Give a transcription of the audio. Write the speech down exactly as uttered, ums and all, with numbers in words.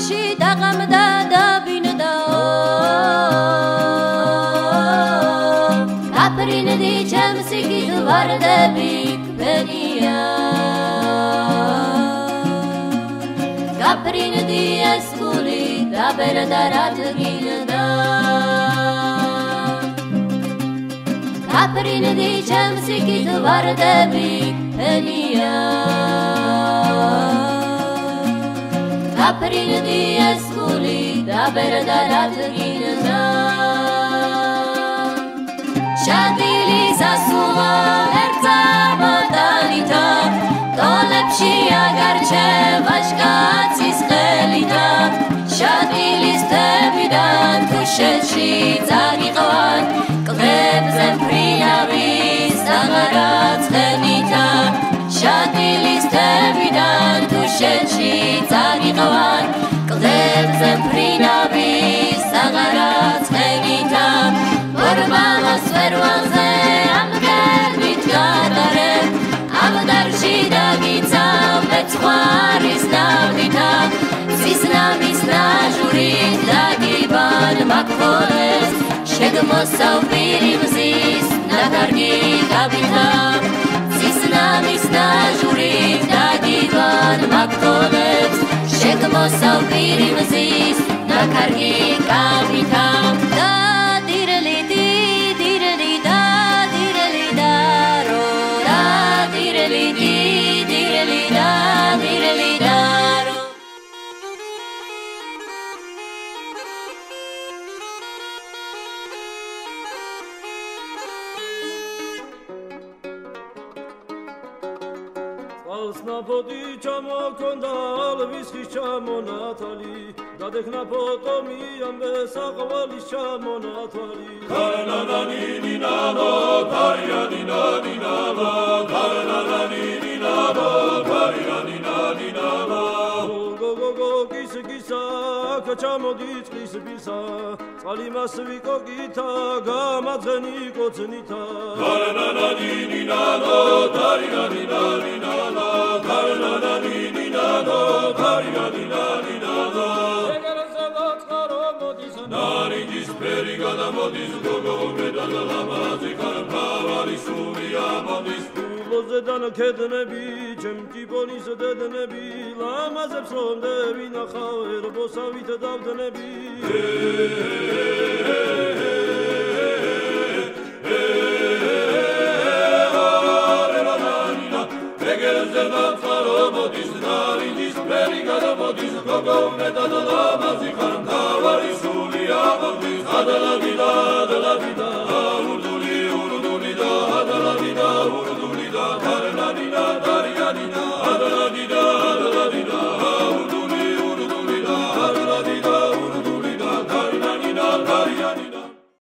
Ateşi dağımda da binada Kapırını diyeceğim sekiz var da büyük beni ya Kapırını diye skuli da beni daratı gilda Kapırını diyeceğim sekiz var da büyük beni ya Kapırını diye skuli da beni daratı gilda Şadili zasula herca badanita Dolepşiya garçe başkaci skelita Şadili stebidan kuşetşi zagiqvan Qlebzem priyavi sağarat skelita Şadili stebidan kuşetşi zagiqvan Qlebzem priyavi sağarat skelita Ormana sverwanze amgar bitgadare amdarshida gitsam betxaris davita sisnamis najuri dagiban makholes shegmosavirimzis nagargi davita sisnamis najuri dagiban makholes shegmosavirimzis nagargi davita Dadek na potomijam bez akvališća monatali. Karna na ni ni na no, karina ni na ni na no, karna na ni ni na no, karina ni na ni na no. Go go go kis kisa, kačamo dić kis bisa, salima svi kogita, gama zeni kocenita. Karna na ni ni na no, karina ni na ni na no, karna na ni ni na no, karina ni na ni na no. Narigis perigada modis gogo medala lamazi karpavari suviya modis Ulozedan kednebi cemki bonis dednebi lamazep sonde vina khaver bosavit davdnebi